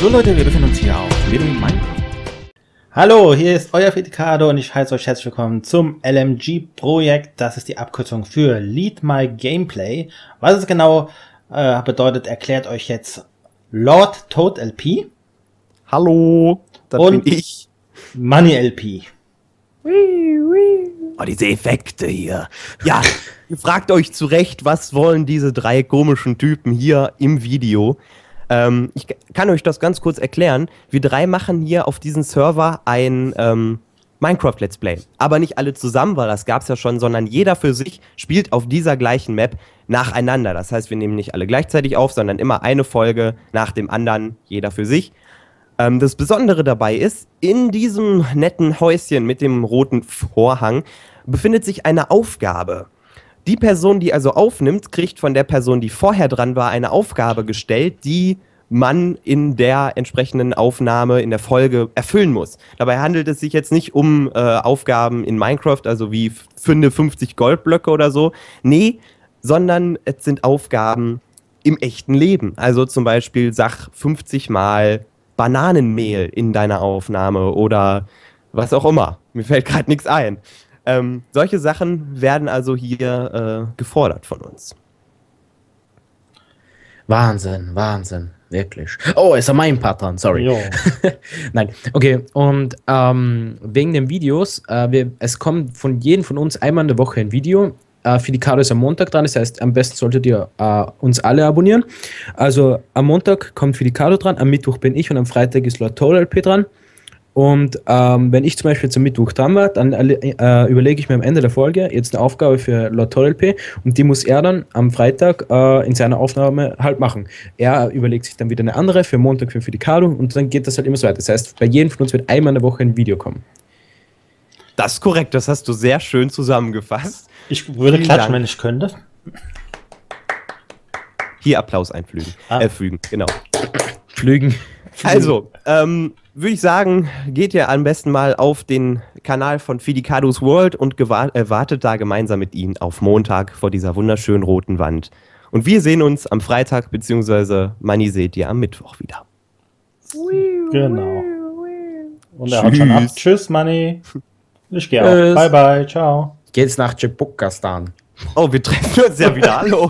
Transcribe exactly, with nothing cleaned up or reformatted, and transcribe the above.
So Leute, wir befinden uns hier auf Leading Minecraft. Hallo, hier ist euer Fidikado und ich heiße euch herzlich willkommen zum L M G-Projekt. Das ist die Abkürzung für Lead My Gameplay. Was es genau äh, bedeutet, erklärt euch jetzt Lord Toad L P. Hallo, das bin ich. ManiiLP. Oh, diese Effekte hier. Ja, ihr fragt euch zu Recht, was wollen diese drei komischen Typen hier im Video? Ähm, ich kann euch das ganz kurz erklären. Wir drei machen hier auf diesem Server ein ähm, Minecraft-Let's Play. Aber nicht alle zusammen, weil das gab es ja schon, sondern jeder für sich spielt auf dieser gleichen Map nacheinander. Das heißt, wir nehmen nicht alle gleichzeitig auf, sondern immer eine Folge nach dem anderen, jeder für sich. Ähm, das Besondere dabei ist, in diesem netten Häuschen mit dem roten Vorhang befindet sich eine Aufgabe. Die Person, die also aufnimmt, kriegt von der Person, die vorher dran war, eine Aufgabe gestellt, die man in der entsprechenden Aufnahme, in der Folge erfüllen muss. Dabei handelt es sich jetzt nicht um äh, Aufgaben in Minecraft, also wie finde fünfzig Goldblöcke oder so. Nee, sondern es sind Aufgaben im echten Leben. Also zum Beispiel sag fünfzig Mal Bananenmehl in deiner Aufnahme oder was auch immer. Mir fällt gerade nichts ein. Ähm, solche Sachen werden also hier äh, gefordert von uns. Wahnsinn, Wahnsinn, wirklich. Oh, ist ja mein Part dran, sorry. Nein, okay, und ähm, wegen den Videos, äh, wir, es kommt von jedem von uns einmal in der Woche ein Video. Äh, Fidikado ist am Montag dran, das heißt, am besten solltet ihr äh, uns alle abonnieren. Also am Montag kommt Fidikado dran, am Mittwoch bin ich und am Freitag ist Lord Toad L P dran. Und ähm, wenn ich zum Beispiel zum Mittwoch dran war, dann äh, überlege ich mir am Ende der Folge jetzt eine Aufgabe für Lord Toad L P und die muss er dann am Freitag äh, in seiner Aufnahme halt machen. Er überlegt sich dann wieder eine andere für Montag für Fidikado und dann geht das halt immer so weiter. Das heißt, bei jedem von uns wird einmal in der Woche ein Video kommen. Das ist korrekt, das hast du sehr schön zusammengefasst. Ich würde klatschen, wenn ich könnte. Hier Applaus einfügen. Ah. Äh, fügen, genau. Flügen. Also, ähm, würde ich sagen, geht ihr am besten mal auf den Kanal von Fidikadosworld und äh, wartet da gemeinsam mit ihnen auf Montag vor dieser wunderschönen roten Wand. Und wir sehen uns am Freitag, beziehungsweise Mani seht ihr am Mittwoch wieder. Genau. Und er hat schon ab. Tschüss, Mani. Ich gehe auch. Bye, bye. Ciao. Geht's nach Chipukastan. Oh, wir treffen uns ja wieder. Hallo.